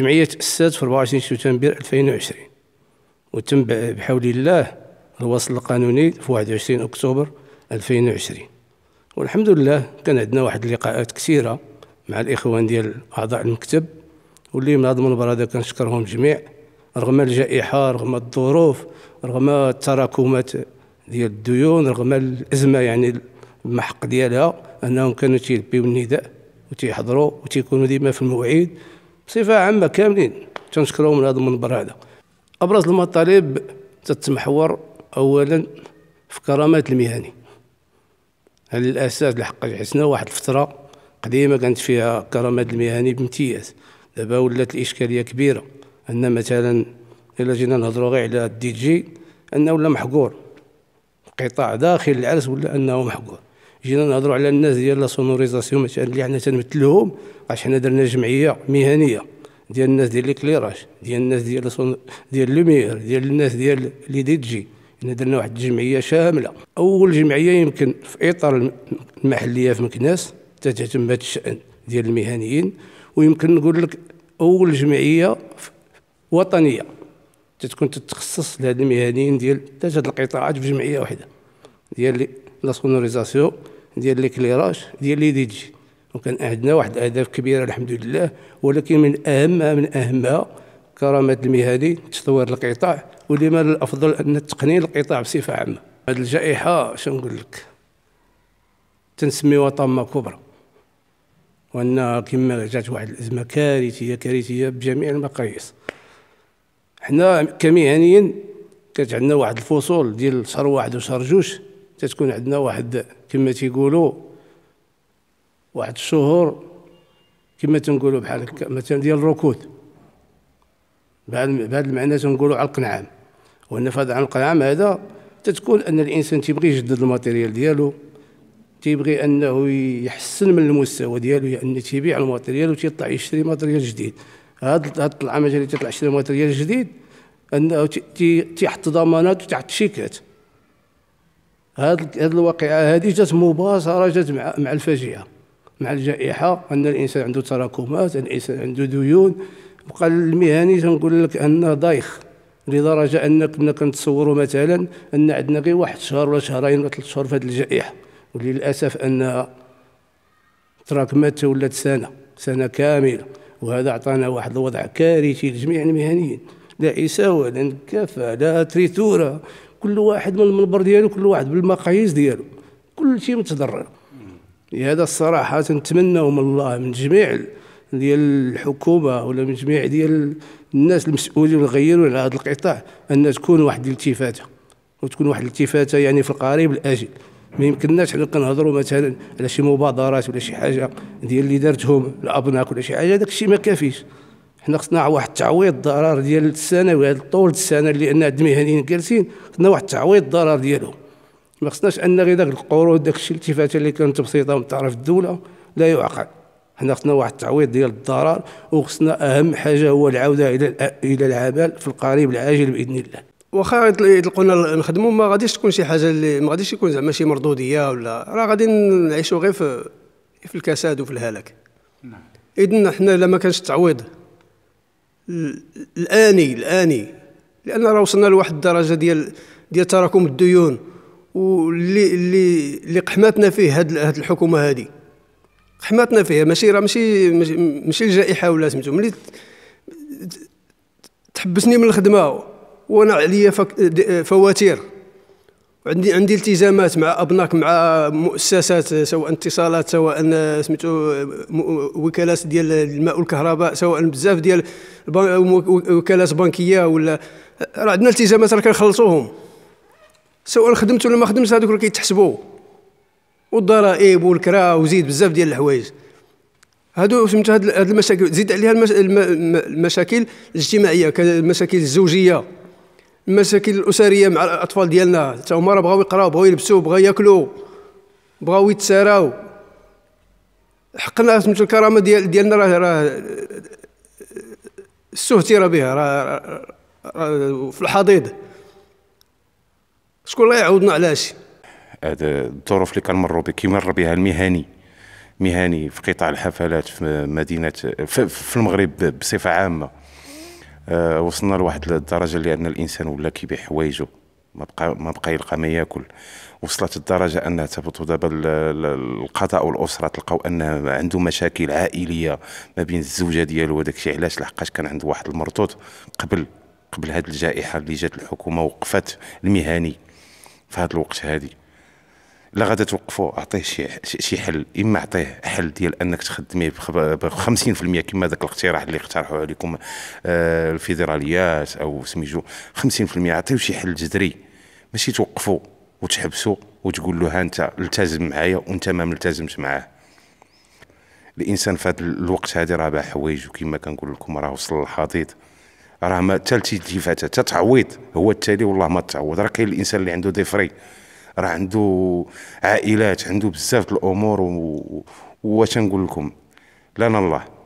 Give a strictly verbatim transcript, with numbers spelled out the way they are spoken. الجمعية تأسست في أربعة وعشرين سبتمبر ألفين وعشرين، وتم بحول الله الوصل القانوني في واحد وعشرين أكتوبر ألفين وعشرين. والحمد لله كان عندنا واحد اللقاءات كثيرة مع الإخوان ديال أعضاء المكتب واللي منظموا المباراة، كنشكرهم جميع رغم الجائحة، رغم الظروف، رغم التراكمات ديال الديون، رغم الأزمة يعني المحق ديالها، أنهم كانوا تيلبيو النداء وتيحضروا وتيكونوا ديما في المواعيد. بصفة عامة كاملين تنشكرهم منظم المباراة. أبرز المطالب تتمحور أولا في كرامة المهني. على الأساس لحقاش حسنا واحد الفترة قديمة كانت فيها كرامة المهني بامتياز، دابا ولات الإشكالية كبيرة أن مثلا إلا جينا نهضروا غير على الدي جي أنه ولا محقور قطاع داخل العرس، ولا أنه محقور. جينا نهضروا على الناس ديال لا سونوريزاسيون مثلا اللي حنا تنمثلوهم، باش حنا درنا جمعية مهنية ديال الناس ديال الكليراج، ديال الناس ديال صن... ديال لومير، ديال الناس ديال لي دي جي. إن درنا واحد الجمعية شاملة، أول جمعية يمكن في إطار المحلية في مكناس تتهتم بهذا الشأن ديال المهنيين، ويمكن نقول لك أول جمعية وطنية تتكون تتخصص لهاد المهنيين ديال ثلاثة القطاعات في جمعية واحدة، ديال لا سونوريزاسيون، ديال لي كليراج، ديال لي دي جي. وكان عندنا واحد الأهداف كبيرة الحمد لله، ولكن من أهمها من أهمها كرامة المهني، تطوير القطاع، ولما الأفضل أن تقنين القطاع بصفة عامة. هذه الجائحة شنو نقول لك تنسميوها طامة كبرى، وأن كما جات واحد الأزمة كارثية كارثية بجميع المقاييس. حنا كمهنيين كانت عندنا واحد الفصول ديال شهر واحد وشهر جوج تتكون عندنا واحد كما تيقولوا واحد الشهور كما تنقولوا بحال هكا مثلا ديال الركود، بهذا المعنى تنقولوا على القنعام. وان في هذا على القنعام هذا تتكون ان الانسان تيبغي يجدد الماتيريال ديالو، تيبغي انه يحسن من المستوى ديالو، يعني تيبيع الماتيريال وتيطلع يشري ماتيريال جديد. هاد هاد العام اللي تطلع يشري ماتيريال جديد انه تحت ضمانات وتحت شيكات. هاد هاد الواقعه هذه جات مباشره، جات مع مع الفاجعه، مع الجائحه، ان الانسان عنده تراكمات، الانسان عنده ديون. بقى المهني تنقول لك انه ضايخ لدرجه ان كنا كنتصوروا مثلا ان عندنا غير واحد شهر ولا شهرين ولا ثلاث شهور في هذه الجائحه، وللاسف انها تراكمت ولات سنه سنه كامله. وهذا عطانا واحد الوضع كارثي لجميع المهنيين، لا اساوه لا كافه لا تريتوره، كل واحد من المنبر ديالو، كل واحد بالمقاييس ديالو، كل شيء متضرر. لهذا الصراحه نتمنوا من الله من جميع ديال الحكومه ولا من جميع ديال الناس المسؤولين اللي غيروا على هذا القطاع ان تكون واحد الالتفاته، وتكون واحد الالتفاته يعني في القريب الاجل. ما يمكنناش حنا كنهضروا مثلا على شي مبادرات ولا شي حاجه ديال اللي دارتهم الابناك ولا شي حاجه، داك الشيء ما كافيش. حنا خصنا واحد التعويض الضرر ديال السنوي، هذا طول السنه اللي عندنا المهنيين جالسين، خصنا واحد التعويض الضرر ديالهم. ما خصناش ان غير داك القروض داك الشيء الالتفاته اللي كانت بسيطه من طرف الدوله لا يعقل. حنا خصنا واحد التعويض ديال الضرر، وخصنا اهم حاجه هو العوده الى الى العمل في القريب العاجل باذن الله. واخا يطلقونا نخدموا ما غاديش تكون شي حاجه اللي ما غاديش يكون زعما شي مردوديه، ولا راه غادي نعيشوا غير في في الكساد وفي الهلاك. نعم. اذن حنا الا ما كانش التعويض الاني الاني لان راه وصلنا لواحد الدرجه ديال ديال تراكم الديون، واللي اللي اللي قحماتنا فيه هاد هاد الحكومه هذه قحماتنا فيها، ماشي راه ماشي ماشي الجائحه ولا سميتو، ملي تحبسني من الخدمه وانا عليا فواتير وعندي عندي التزامات مع ابناك، مع مؤسسات سواء اتصالات سواء سميتو وكالات ديال الماء والكهرباء، سواء بزاف ديال وكالات بنكيه، ولا راه عندنا التزامات راه كنخلصوهم سواء خدمت ولا ما خدمتش، هذوك راه كيتحسبوا، والضرائب والكرا وزيد بزاف ديال الحوايج هادو سميتو. هاد المشاكل زيد عليها المشاكل الاجتماعيه، المشاكل الزوجيه، المشاكل الاسريه مع الاطفال ديالنا، حتى هما راه بغاو يقراو، بغاو يلبسوا، بغاو ياكلوا، بغاو يتساراو. حقنا سميتو الكرامه ديال ديالنا راه راه استهتر بها، راه في الحضيض. شكون الله يعوضنا على هادشي؟ هاد الظروف اللي كنمروا بها كيمر بها المهني مهني في قطاع الحفلات في مدينه في المغرب بصفه عامه. وصلنا لواحد الدرجه اللي ان الانسان ولا كيبيع حوايجو، ما بقى ما بقى يلقى ما ياكل. وصلت الدرجه انها تبطوا دابا القضاء والاسره تلقاو انه عنده مشاكل عائليه ما بين الزوجه ديالو وداك الشيء. علاش؟ لحقاش كان عنده واحد المرتوط قبل قبل هذه الجائحه اللي جات الحكومه وقفت المهني في هذا الوقت. هادي لا غادا توقفوا، اعطيه شي شي حل، اما اعطيه حل ديال انك تخدميه ب خمسين في المية كما ذاك الاقتراح اللي اقترحوا عليكم آه الفيدراليات او سميجو خمسين في المية، اعطيه شي حل جذري، ماشي توقفوا وتحبسوا وتقول له ها انت التزم معايا وانت ما ملتزمش معاه. الانسان في هذا الوقت هذا راه باع حوايجو كما كنقول لكم، راه وصل للحضيض، راه ما تالتي التفاته تتعويض هو التالي والله ما تعوض. راه كاين الانسان اللي عنده ديفري، راه عنده عائلات، عنده بزاف الامور. واش نقول لكم؟ لا الله